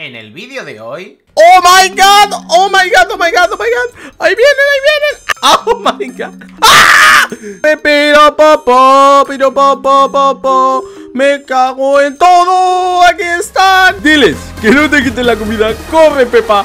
En el vídeo de hoy... ¡Oh my god! ¡Oh my god! ¡Oh my god! ¡Oh my god! ¡Ahí vienen! ¡Ahí vienen! ¡Oh my god! ¡Ah! ¡Piropopo! ¡Me cago en todo! ¡Aquí están! ¡Diles que no te quiten la comida! ¡Corre, Peppa!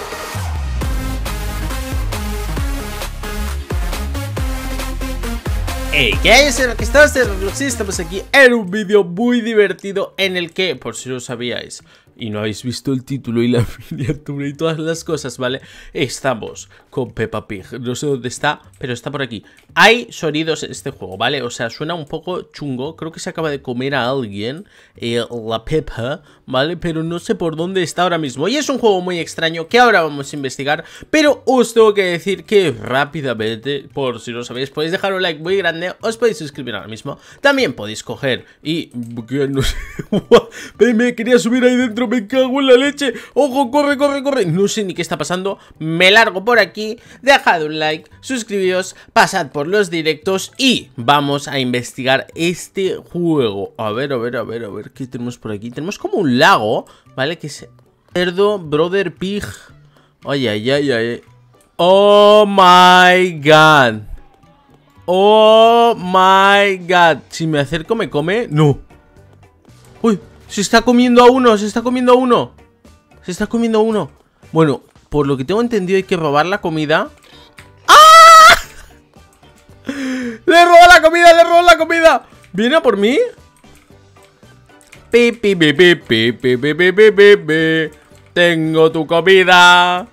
Hey, ¿qué es lo que estás? Estamos aquí en un vídeo muy divertido en el que, por si no sabíais y no habéis visto el título y la miniatura y todas las cosas, ¿vale? Estamos con Peppa Pig. No sé dónde está, pero está por aquí. Hay sonidos en este juego, ¿vale? O sea, suena un poco chungo. Creo que se acaba de comer a alguien, la Peppa, ¿vale? Pero no sé por dónde está ahora mismo. Y es un juego muy extraño que ahora vamos a investigar. Pero os tengo que decir que rápidamente, por si no sabéis, podéis dejar un like muy grande. Os podéis suscribir ahora mismo. También podéis coger y... no sé. Me quería subir ahí dentro. Me cago en la leche. Ojo, corre, corre, corre. No sé ni qué está pasando. Me largo por aquí. Dejad un like, suscribíos, pasad por los directos y vamos a investigar este juego. A ver, a ver, a ver, a ver. ¿Qué tenemos por aquí? Tenemos como un lago, ¿vale? Que es... cerdo, brother pig. Ay, ay, ay, ay. Oh my god. Oh my god. Si me acerco me come. No. Uy, se está comiendo a uno. Se está comiendo a uno. Se está comiendo a uno. Bueno, por lo que tengo entendido hay que robar la comida. ¡Ah! Le robo la comida, le robo la comida. ¿Viene a por mí? Pi, pi, pi, pi, pi, pi, pi, pi, pi, pi. Tengo tu comida.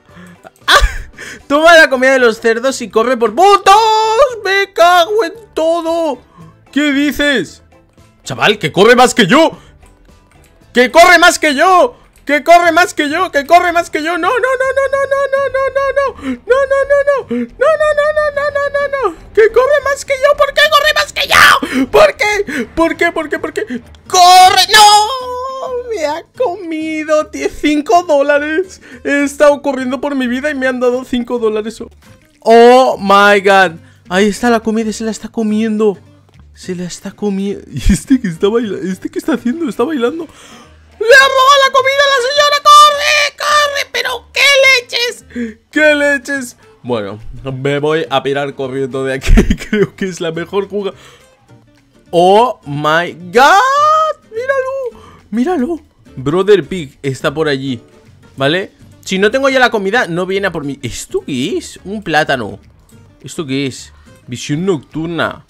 Toma la comida de los cerdos y corre por putos. Me cago en todo. ¿Qué dices? Chaval, que corre más que yo. Que corre más que yo. Que corre más que yo. Que corre más que yo. No, no, no, no, no, no, no, no, no, no, no, no, no, no, no, no, no, no, no. Que corre más que yo. ¿Por qué corre más que yo? ¿Por qué? ¿Por qué? ¿Por qué? ¿Por qué? ¡Corre! ¡No! Me ha comido, tío, $5. He estado corriendo por mi vida y me han dado $5. Oh my god. Ahí está la comida, se la está comiendo. Se la está comiendo. Y este que está bailando, este que está haciendo, está bailando. ¡Le ha robado la comida a la señora! ¡Corre, corre! ¡Pero qué leches! ¡Qué leches! Bueno, me voy a pirar corriendo de aquí. Creo que es la mejor jugada. Oh my god. Míralo. Míralo, brother pig está por allí, ¿vale? Si no tengo ya la comida, no viene a por mí. ¿Esto qué es? Un plátano. ¿Esto qué es? Visión nocturna,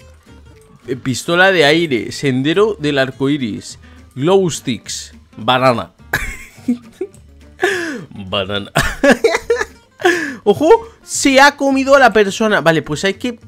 pistola de aire, sendero del arco iris, glow sticks, banana. Banana. Ojo, se ha comido a la persona. Vale, pues hay que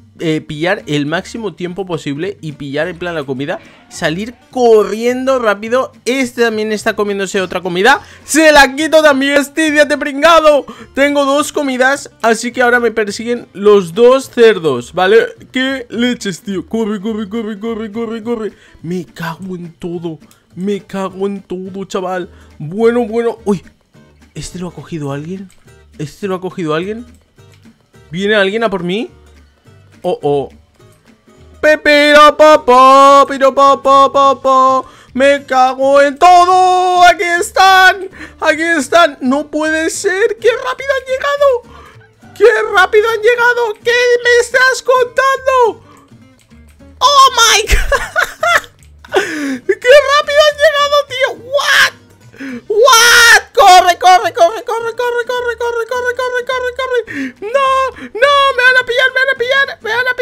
pillar el máximo tiempo posible y pillar en plan la comida, salir corriendo rápido. Este también está comiéndose otra comida. ¡Se la quito también! ¡Estídate, pringado! Tengo dos comidas, así que ahora me persiguen los dos cerdos, ¿vale? ¡Qué leches, tío! ¡Corre, corre, corre, corre, corre, corre! ¡Me cago en todo! ¡Me cago en todo, chaval! Bueno, bueno... ¡Uy! ¿Este lo ha cogido alguien? ¿Este lo ha cogido alguien? ¿Viene alguien a por mí? Oh, oh. Piropopo, piropopo. Me cago en todo. Aquí están. Aquí están. No puede ser. ¡Qué rápido han llegado! ¡Qué rápido han llegado! ¿Qué me estás contando? ¡Oh, my God! ¡Qué rápido han llegado, tío! ¡What! ¡What! ¡Corre, corre, corre, corre, corre, corre, corre, corre, corre, corre, corre! ¡No! ¡No! ¡Me van a pillar, me van a pillar! ¡Me van a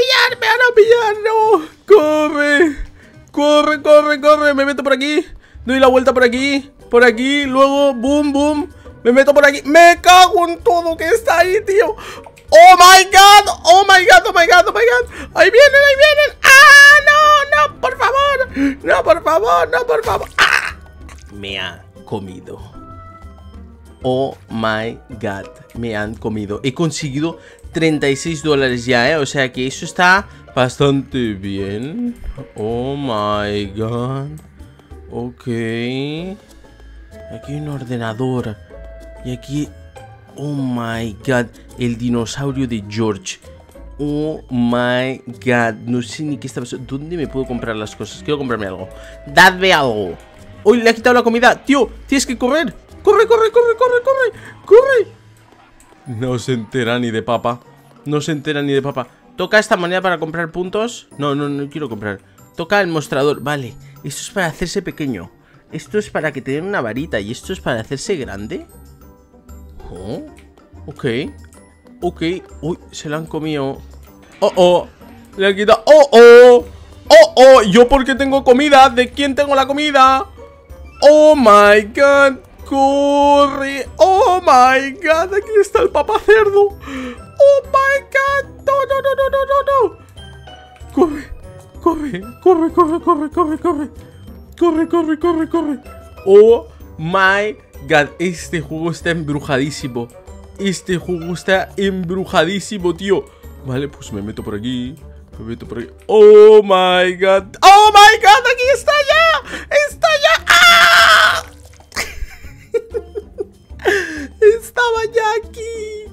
pillar, me van a pillar! ¡No! ¡Corre! ¡Corre, corre, corre! Me meto por aquí. Doy la vuelta por aquí. Por aquí. Luego, boom, boom. Me meto por aquí. ¡Me cago en todo que está ahí, tío! ¡Oh, my God! ¡Oh, my God! ¡Oh, my God! ¡Oh, my God! ¡Ahí vienen, ahí vienen! ¡Ah, no! ¡No, por favor! ¡No, por favor! ¡No, por favor! ¡Ah! Me ha comido. Oh my god, me han comido. He conseguido $36 ya, o sea que eso está bastante bien. Oh my god. Ok. Aquí hay un ordenador. Y aquí... oh my god, el dinosaurio de George. Oh my god, no sé ni qué está pasando. ¿Dónde me puedo comprar las cosas? Quiero comprarme algo. Dadme algo. Uy, le ha quitado la comida. Tío, tienes que correr. ¡Corre, corre, corre, corre, corre! ¡Corre! No se entera ni de papa. No se entera ni de papa. ¿Toca esta manera para comprar puntos? No, no, no quiero comprar. Toca el mostrador. Vale, esto es para hacerse pequeño. Esto es para que te den una varita. Y esto es para hacerse grande. Oh, ok. Ok. Uy, se la han comido. Oh, oh. Le han quitado. Oh, oh. Oh, oh. ¿Yo por qué tengo comida? ¿De quién tengo la comida? Oh, my God. Corre. Oh, my God. Aquí está el papá cerdo. Oh, my God. No, no, no, no, no, no. Corre. Corre, corre, corre, corre, corre, corre. Corre, corre, corre, corre. Oh my God. Este juego está embrujadísimo. Este juego está embrujadísimo, tío. Vale, pues me meto por aquí. Me meto por aquí. Oh my God. Oh my God, aquí está ya. Está ya. ¡Ah! Estaba ya aquí.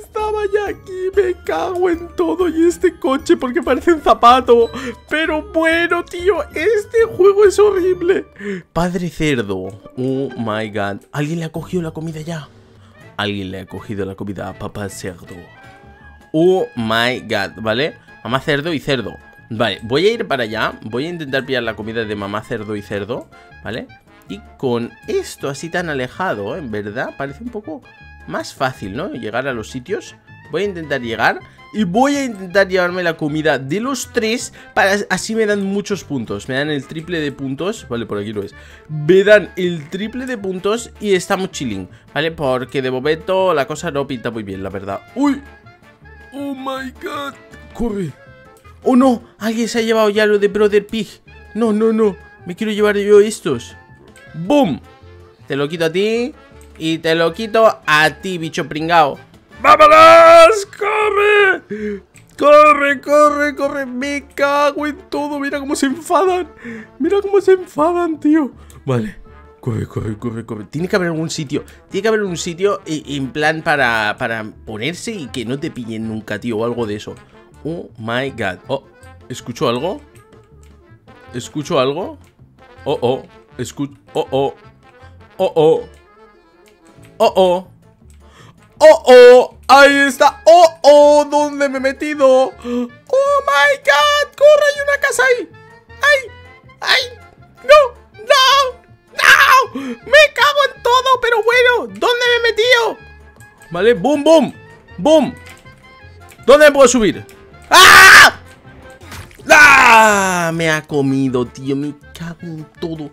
Estaba ya aquí. Me cago en todo. Y este coche porque parece un zapato. Pero bueno, tío, este juego es horrible. Padre cerdo. Oh my God. ¿Alguien le ha cogido la comida ya? Alguien le ha cogido la comida a papá cerdo. Oh my God. Vale, mamá cerdo y cerdo. Vale, voy a ir para allá. Voy a intentar pillar la comida de mamá cerdo y cerdo. Vale. Y con esto así tan alejado, en verdad, parece un poco más fácil, ¿no? Llegar a los sitios. Voy a intentar llegar y voy a intentar llevarme la comida de los tres para... Así me dan muchos puntos, me dan el triple de puntos. Vale, por aquí lo es. Me dan el triple de puntos y estamos chilling, ¿vale? Porque de momento la cosa no pinta muy bien, la verdad. ¡Uy! ¡Oh, my God! ¡Corre! ¡Oh, no! Alguien se ha llevado ya lo de Brother Pig. No, no, no. Me quiero llevar yo estos. ¡Boom! Te lo quito a ti y te lo quito a ti, bicho pringao. ¡Vámonos! ¡Corre! ¡Corre, corre, corre! Me cago en todo. Mira cómo se enfadan. Mira cómo se enfadan, tío. Vale. Corre, corre, corre, corre. Tiene que haber algún sitio. Tiene que haber un sitio en plan para ponerse y que no te pillen nunca, tío. O algo de eso. Oh, my God. Oh, ¿escucho algo? ¿Escucho algo? Oh, oh. Escucho. Oh, oh. Oh, oh. Oh, oh. Oh, oh. Ahí está. Oh, oh. ¿Dónde me he metido? Oh, my God. Corre, hay una casa ahí. Ay. Ay. No. No. No. Me cago en todo. Pero bueno. ¿Dónde me he metido? Vale. Boom, boom. Boom. ¿Dónde me puedo subir? ¡Ah! ¡Ah! Me ha comido, tío. Me cago en todo.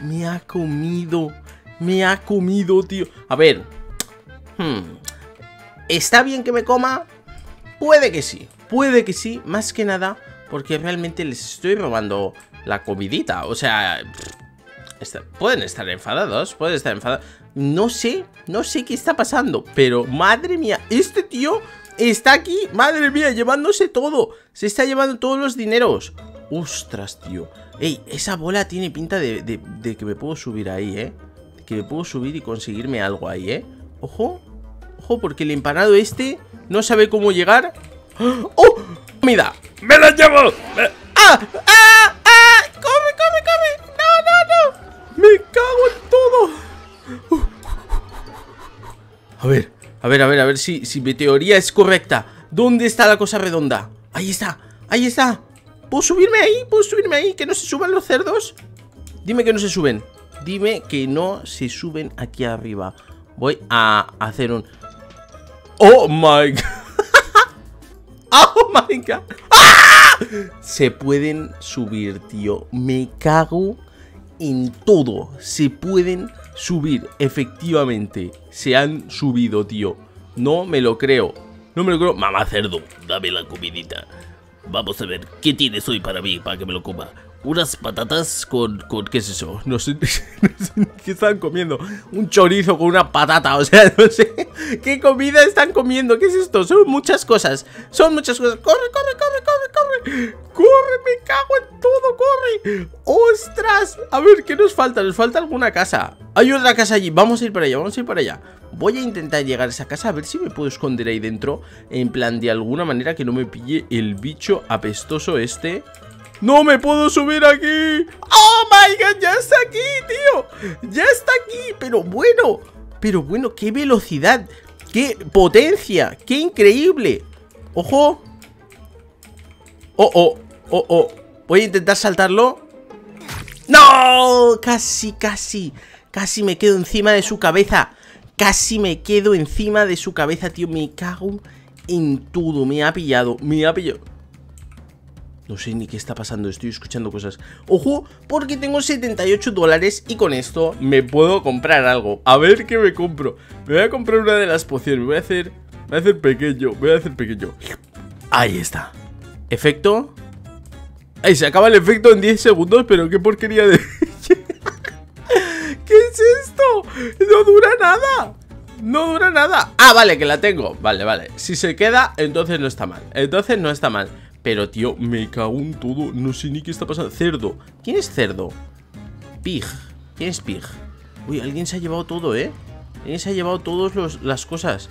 Me ha comido. Me ha comido, tío. A ver. ¿Está bien que me coma? Puede que sí. Puede que sí. Más que nada porque realmente les estoy robando la comidita. O sea... pueden estar enfadados. Pueden estar enfadados. No sé. No sé qué está pasando. Pero, madre mía. Este tío está aquí. Madre mía. Llevándose todo. Se está llevando todos los dineros. Ostras, tío. Ey, esa bola tiene pinta de que me puedo subir ahí, ¿eh? De que me puedo subir y conseguirme algo ahí, ¿eh? Ojo. Ojo, porque el empanado este no sabe cómo llegar. ¡Oh! ¡Comida! ¡Me la llevo! ¡Ah! ¡Ah! ¡Ah! ¡Come, come, come! ¡No, no, no! ¡Me cago en todo! A ver, a ver, a ver, a ver si mi teoría es correcta. ¿Dónde está la cosa redonda? ¡Ahí está! ¡Ahí está! ¿Puedo subirme ahí? ¿Puedo subirme ahí? ¿Que no se suban los cerdos? Dime que no se suben. Dime que no se suben aquí arriba. Voy a hacer un... ¡Oh, my God! ¡Oh, my God! ¡Ah! Se pueden subir, tío. Me cago en todo. Se pueden subir, efectivamente. Se han subido, tío. No me lo creo. No me lo creo. Mamá cerdo, dame la comidita. Vamos a ver, ¿qué tienes hoy para mí? Para que me lo coma. Unas patatas con ¿qué es eso? No sé qué están comiendo. Un chorizo con una patata. O sea, no sé qué comida están comiendo. ¿Qué es esto? Son muchas cosas. Son muchas cosas. Corre, corre, corre, corre, corre. Corre, me cago en todo, corre. Ostras. A ver, ¿qué nos falta? Nos falta alguna casa. Hay otra casa allí. Vamos a ir para allá, vamos a ir para allá. Voy a intentar llegar a esa casa. A ver si me puedo esconder ahí dentro. En plan, de alguna manera que no me pille el bicho apestoso este. ¡No me puedo subir aquí! ¡Oh, my God! ¡Ya está aquí, tío! ¡Ya está aquí! Pero bueno, qué velocidad, qué potencia, qué increíble. ¡Ojo! ¡Oh! Voy a intentar saltarlo. ¡No! Casi me quedo encima de su cabeza. Tío. Me cago en todo. Me ha pillado. No sé ni qué está pasando, estoy escuchando cosas. ¡Ojo! Porque tengo $78 y con esto me puedo comprar algo. A ver qué me compro. Me voy a comprar una de las pociones. Me voy a hacer pequeño. Ahí está. Efecto. Ahí se acaba el efecto en 10 segundos. Pero qué porquería de... ¿Qué es esto? No dura nada. Ah, vale, que la tengo. Vale. Si se queda, entonces no está mal. Pero, tío, me cago en todo. No sé ni qué está pasando. Cerdo. ¿Quién es cerdo? Pig. ¿Quién es pig? Uy, alguien se ha llevado todo, ¿eh? Alguien se ha llevado todas las cosas.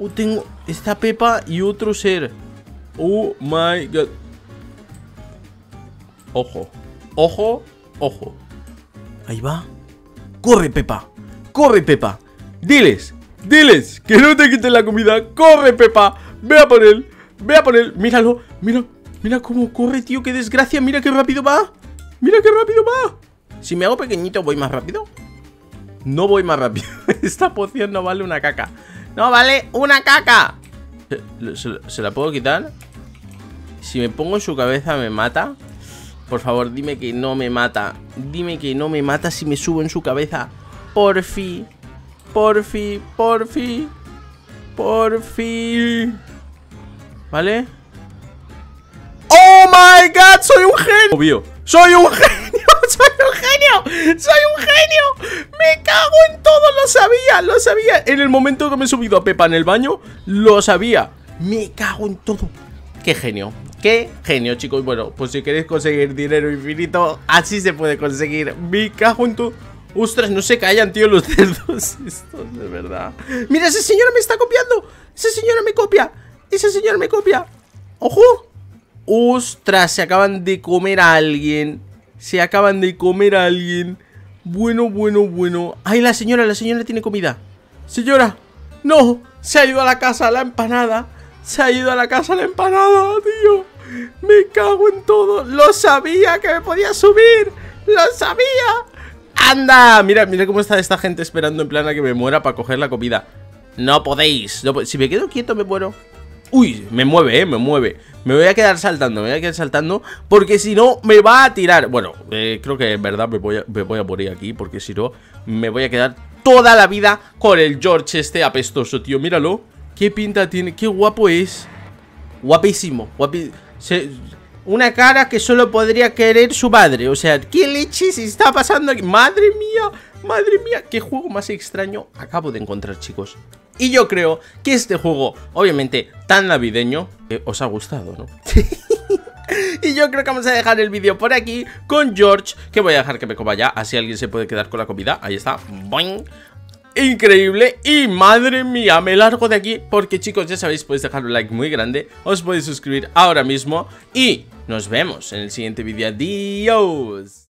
Oh, tengo esta Peppa y otro ser. Oh, my God. Ojo. Ahí va. Corre, Peppa. Diles que no te quiten la comida. Corre, Peppa. Ve a por él. Míralo. Mira cómo corre, tío. Qué desgracia. Mira qué rápido va. Si me hago pequeñito, ¿voy más rápido? No voy más rápido. Esta poción no vale una caca. ¿Se la puedo quitar? Si me pongo en su cabeza, ¿me mata? Por favor, dime que no me mata. Si me subo en su cabeza. Por fin. ¿Vale? ¡Oh, my God! ¡Soy un genio! ¡Me cago en todo! Lo sabía. En el momento que me he subido a Peppa en el baño, lo sabía. Me cago en todo. ¡Qué genio, chicos! Bueno, pues si queréis conseguir dinero infinito, así se puede conseguir. Me cago en todo. ¡Ostras! No se callan, tío, los cerdos estos, de verdad. ¡Mira, esa señora me está copiando! ¡Esa señora me copia! ¡Ojo! ¡Ostras! Se acaban de comer a alguien. Bueno. ¡Ay, la señora tiene comida! ¡Señora! ¡No! Se ha ido a la casa la empanada, tío. Me cago en todo. Lo sabía que me podía subir. ¡Anda! Mira cómo está esta gente esperando en plan a que me muera para coger la comida. No podéis. Si me quedo quieto me muero. Uy, me mueve. Me voy a quedar saltando. Porque si no, me va a tirar. Bueno, creo que en verdad me voy a morir aquí. Porque si no, me voy a quedar toda la vida con el George este apestoso, tío. Míralo. Qué pinta tiene, qué guapo es. Guapísimo. Una cara que solo podría querer su madre. O sea, ¿qué leche se está pasando aquí? Madre mía, qué juego más extraño acabo de encontrar, chicos. Y yo creo que este juego, obviamente, tan navideño, os ha gustado, ¿no? Y yo creo que vamos a dejar el vídeo por aquí con George, que voy a dejar que me coma ya. Así alguien se puede quedar con la comida. Ahí está. Boing. Increíble, y madre mía, me largo de aquí porque, chicos, ya sabéis, podéis dejar un like muy grande, os podéis suscribir ahora mismo y nos vemos en el siguiente vídeo. Adiós.